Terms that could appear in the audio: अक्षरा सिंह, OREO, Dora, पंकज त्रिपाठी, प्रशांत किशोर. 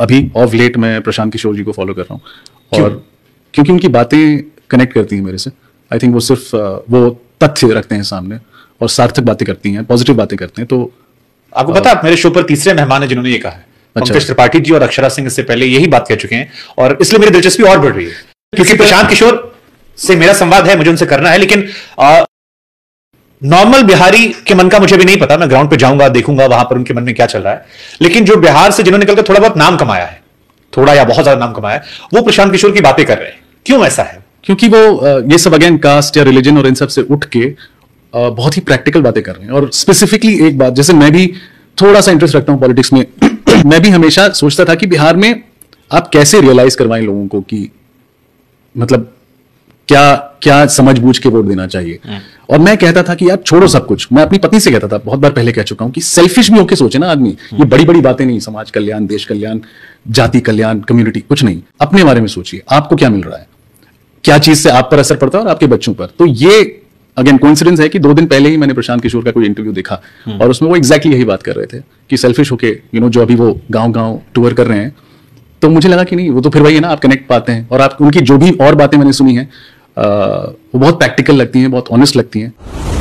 अभी of late मैं प्रशांत किशोर जी को फॉलो कर रहा हूँ, और क्योंकि उनकी बातें कनेक्ट करती हैं मेरे से. आई थिंक वो सिर्फ वो तथ्य रखते हैं सामने और सार्थक बातें करती हैं, पॉजिटिव बातें करते हैं. तो आपको पता है मेरे शो पर तीसरे मेहमान है जिन्होंने ये कहा है. पंकज त्रिपाठी जी और अक्षरा सिंह इससे पहले यही बात कह चुके हैं, और इसलिए मेरी दिलचस्पी और बढ़ रही है क्योंकि प्रशांत किशोर से मेरा संवाद है, मुझे उनसे करना है. लेकिन नॉर्मल बिहारी के मन का मुझे भी नहीं पता, मैं ग्राउंड पे जाऊंगा, देखूंगा वहां पर उनके मन में क्या चल रहा है. लेकिन जो बिहार से जिन्होंने निकलकर थोड़ा बहुत नाम कमाया है, थोड़ा या बहुत ज्यादा नाम कमाया है, वो प्रशांत किशोर की बातें कर रहे हैं. क्यों ऐसा है? क्योंकि वो ये सब अगेन कास्ट या रिलीजन और इन सब से उठ के बहुत ही प्रैक्टिकल बातें कर रहे हैं. और स्पेसिफिकली एक बात, जैसे मैं भी थोड़ा सा इंटरेस्ट रखता हूं पॉलिटिक्स में, मैं भी हमेशा सोचता था कि बिहार में आप कैसे रियलाइज करवाएं लोगों को कि मतलब क्या क्या समझ बूझ के वोट देना चाहिए. और मैं कहता था कि यार छोड़ो सब कुछ. मैं अपनी पत्नी से कहता था, बहुत बार पहले कह चुका हूं, कि सेल्फिश भी होके सोचे ना आदमी. ये बड़ी बड़ी बातें नहीं, समाज कल्याण, देश कल्याण, जाति कल्याण, कम्युनिटी, कुछ नहीं. अपने बारे में सोचिए, आपको क्या मिल रहा है, क्या चीज से आप पर असर पड़ता है और आपके बच्चों पर. तो ये अगेन कोइंसिडेंस है कि 2 दिन पहले ही मैंने प्रशांत किशोर का कोई इंटरव्यू देखा और उसमें वो एग्जैक्टली यही बात कर रहे थे कि सेल्फिश होके, यू नो, जो अभी वो गांव-गांव टूर कर रहे हैं. तो मुझे लगा कि नहीं, वो तो फिर वही है ना, आप कनेक्ट पाते हैं. और आप उनकी जो भी और बातें मैंने सुनी हैं वो बहुत प्रैक्टिकल लगती हैं, बहुत ऑनेस्ट लगती हैं.